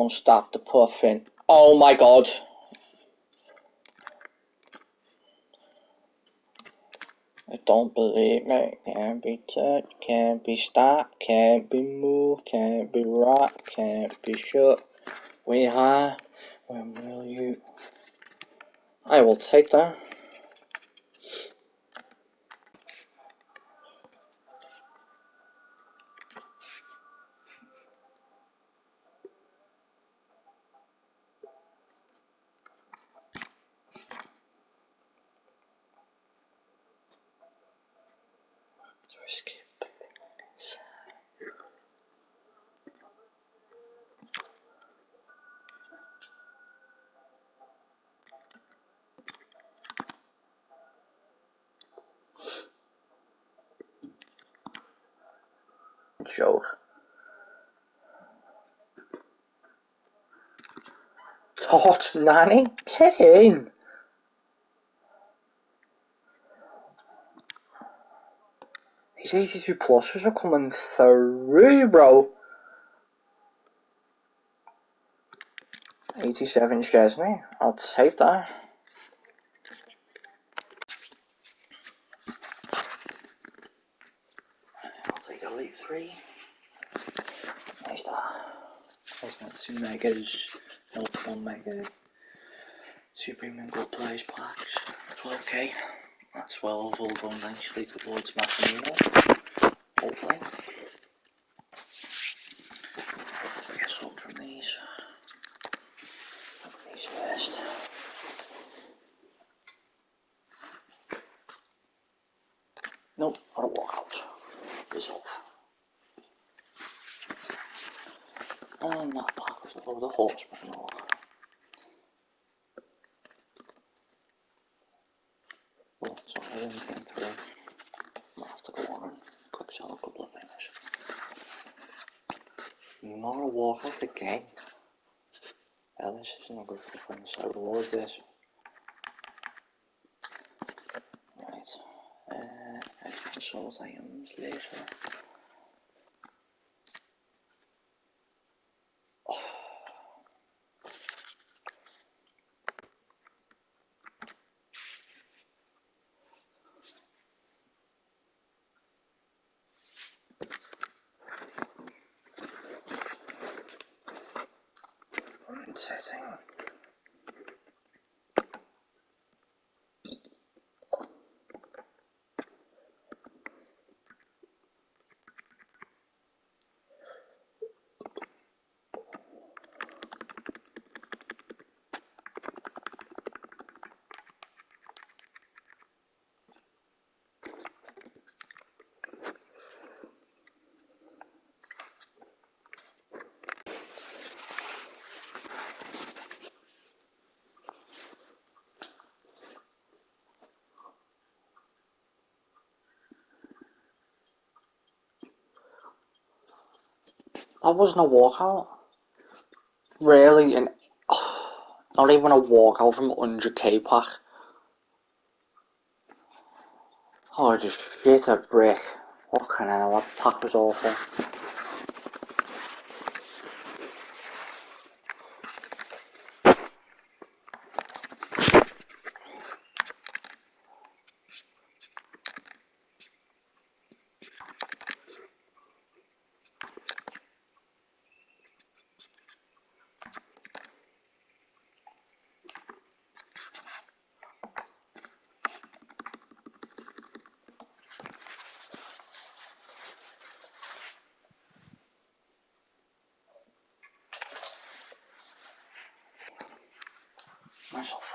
gonna stop the puffing. Oh my god. I don't believe it. Can't be touched, can't be stopped, can't be moved, can't be rocked, can't be shook. We high, when will you? I will take that. Joke. Tot nanny, get in. These 82 pluses are coming through, bro. 87 Chesney, I'll take that. Three. Nice that. That's not 2 megas, no 1 mega. Two premium gold players packs. 12k. That's 12 all gone eventually towards my final. Hopefully. Let's hope from these. These first. Nope, I'll walk out. Resolve. And that pack is all the horsemen are. Well, so I didn't get through. Might have to go on and quick sell a couple of things. Not a walk off the game. Yeah, this is not good for things, so I reward this. Right. I can sort items later. Setting. That wasn't a walkout. Really, and not even a walkout from 100k pack. Oh, just shit a brick. Fucking hell, that pack was awful. Myself.